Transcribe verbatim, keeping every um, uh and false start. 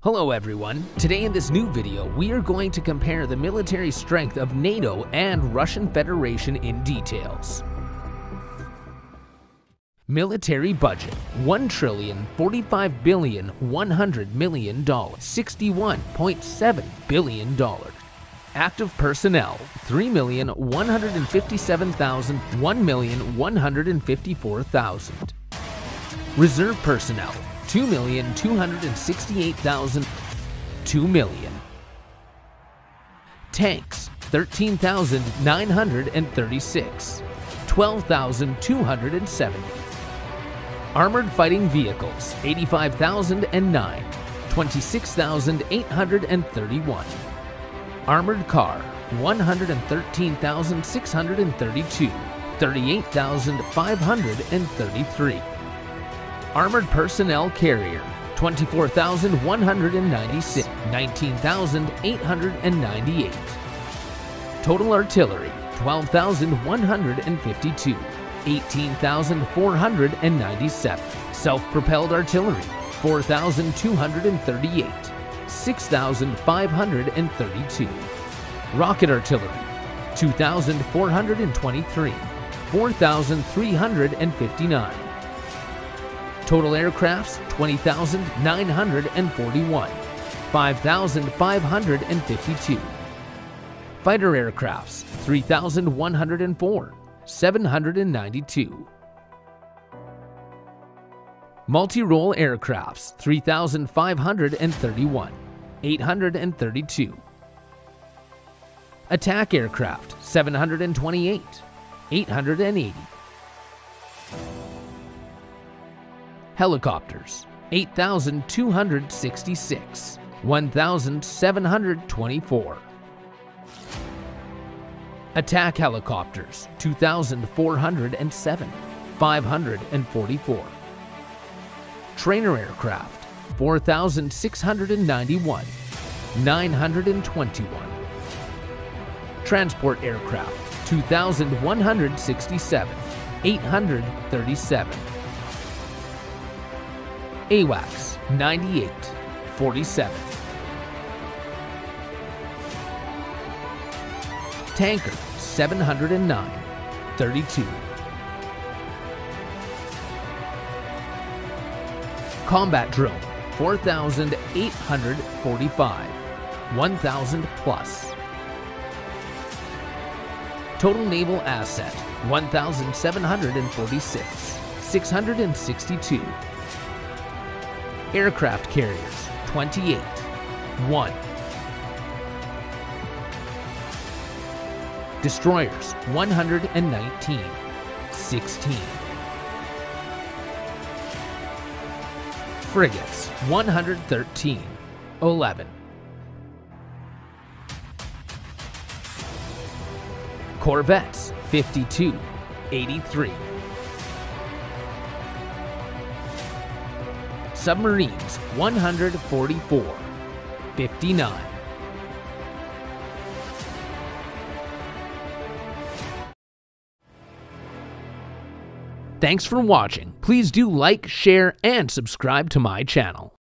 Hello everyone, today in this new video we are going to compare the military strength of NATO and Russian Federation in details. Military budget: one trillion forty-five billion one hundred million dollars, sixty-one point seven billion dollars. Active personnel: three million one hundred fifty-seven thousand, one million one hundred fifty-four thousand. Reserve personnel: two million two hundred sixty-eight thousand, two million. Tanks: thirteen thousand nine hundred thirty-six, twelve thousand two hundred seventy. Armored fighting vehicles: eighty-five thousand nine, twenty-six thousand eight hundred thirty-one. Armored car: one hundred thirteen thousand six hundred thirty-two, thirty-eight thousand five hundred thirty-three. Armored personnel carrier: twenty-four thousand one hundred ninety-six, nineteen thousand eight hundred ninety-eight. Total artillery: twelve thousand one hundred fifty-two, eighteen thousand four hundred ninety-seven. Self-propelled artillery: four thousand two hundred thirty-eight, six thousand five hundred thirty-two. Rocket artillery: two thousand four hundred twenty-three, four thousand three hundred fifty-nine. Total aircrafts: twenty thousand nine hundred forty-one, five thousand five hundred fifty-two. Fighter aircrafts: three thousand one hundred four, seven hundred ninety-two. Multi-role aircrafts: three thousand five hundred thirty-one, eight hundred thirty-two. Attack aircraft: seven hundred twenty-eight, eight hundred eighty. Helicopters: eight thousand two hundred sixty-six, one thousand seven hundred twenty-four. Attack helicopters: two thousand four hundred seven, five hundred forty-four. Trainer aircraft: four thousand six hundred ninety-one, nine hundred twenty-one. Transport aircraft: two thousand one hundred sixty-seven, eight hundred thirty-seven. AWACS: ninety-eight, forty-seven. Tanker: seven hundred nine, thirty-two. Combat drone: four thousand eight hundred forty-five, one thousand plus. Total naval asset: one thousand seven hundred forty-six, six hundred sixty-two. Aircraft carriers: twenty-eight, one. Destroyers: one hundred nineteen, sixteen. Frigates: one hundred thirteen, eleven. Corvettes: fifty-two, eighty-three. Submarines: one hundred forty-four, fifty-nine. Thanks for watching. Please do like, share, and subscribe to my channel.